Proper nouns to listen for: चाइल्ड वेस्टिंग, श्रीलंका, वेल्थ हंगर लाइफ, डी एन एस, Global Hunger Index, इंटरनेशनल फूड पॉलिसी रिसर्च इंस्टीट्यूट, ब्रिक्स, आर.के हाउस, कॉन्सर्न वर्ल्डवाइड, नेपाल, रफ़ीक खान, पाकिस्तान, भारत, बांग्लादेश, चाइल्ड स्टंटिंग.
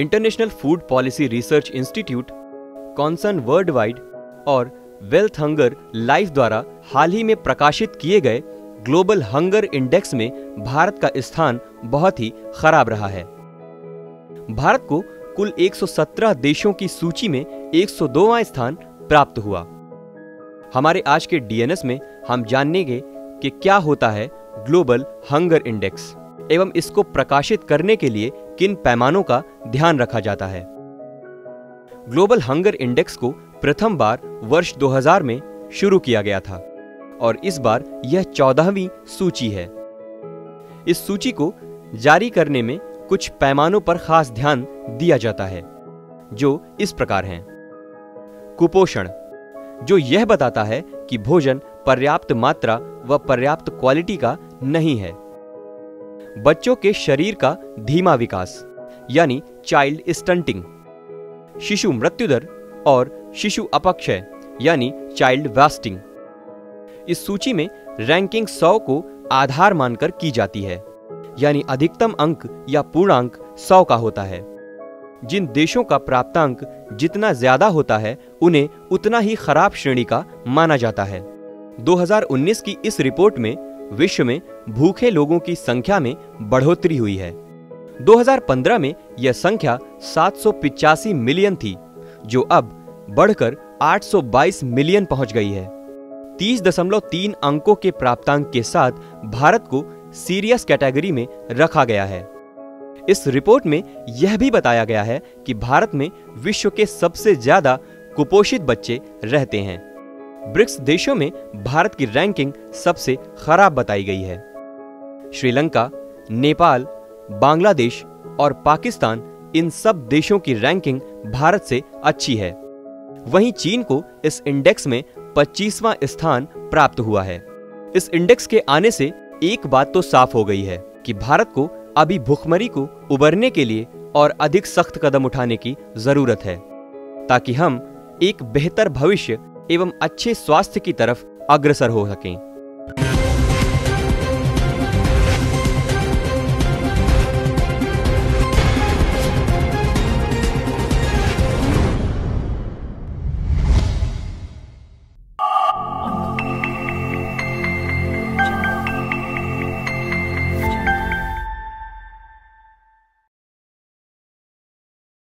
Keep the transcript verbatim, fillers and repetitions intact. इंटरनेशनल फूड पॉलिसी रिसर्च इंस्टीट्यूट, कॉन्सर्न वर्ल्डवाइड और वेल्थ हंगर लाइफ द्वारा हाल ही में प्रकाशित किए गए ग्लोबल हंगर इंडेक्स में भारत का स्थान बहुत ही खराब रहा है। भारत को कुल एक सौ सत्रह देशों की सूची में एक सौ दो स्थान प्राप्त हुआ। हमारे आज के डी एन एस में हम जानेंगे कि क्या होता है ग्लोबल हंगर इंडेक्स एवं इसको प्रकाशित करने के लिए किन पैमानों का ध्यान रखा जाता है। ग्लोबल हंगर इंडेक्स को प्रथम बार वर्ष दो हज़ार में शुरू किया गया था और इस बार यह चौदहवीं सूची है। इस सूची को जारी करने में कुछ पैमानों पर खास ध्यान दिया जाता है जो इस प्रकार हैं। कुपोषण, जो यह बताता है कि भोजन पर्याप्त मात्रा व पर्याप्त क्वालिटी का नहीं है। बच्चों के शरीर का धीमा विकास यानी चाइल्ड स्टंटिंग, शिशु मृत्यु दर और शिशु अपक्षय यानी चाइल्ड वेस्टिंग। इस सूची में रैंकिंग सौ को आधार मानकर की जाती है, यानी अधिकतम अंक या पूर्णांक सौ का होता है। जिन देशों का प्राप्तांक जितना ज्यादा होता है उन्हें उतना ही खराब श्रेणी का माना जाता है। दो हज़ार उन्नीस की इस रिपोर्ट में विश्व में भूखे लोगों की संख्या में बढ़ोतरी हुई है। दो हज़ार पंद्रह में यह संख्या सात सौ पचासी मिलियन थी जो अब बढ़कर आठ सौ बाईस मिलियन पहुंच गई है। तीस दशमलव तीन अंकों के प्राप्तांक के साथ भारत को सीरियस कैटेगरी में रखा गया है। इस रिपोर्ट में यह भी बताया गया है कि भारत में विश्व के सबसे ज्यादा कुपोषित बच्चे रहते हैं। ब्रिक्स देशों में भारत की रैंकिंग सबसे खराब बताई गई है। श्रीलंका, नेपाल, बांग्लादेश और पाकिस्तान, इन सब देशों की रैंकिंग भारत से अच्छी है। वहीं चीन को इस इंडेक्स में पच्चीसवां स्थान प्राप्त हुआ है। इस इंडेक्स के आने से एक बात तो साफ हो गई है कि भारत को अभी भुखमरी को उबरने के लिए और अधिक सख्त कदम उठाने की जरूरत है ताकि हम एक बेहतर भविष्य एवं अच्छे स्वास्थ्य की तरफ अग्रसर हो सकें।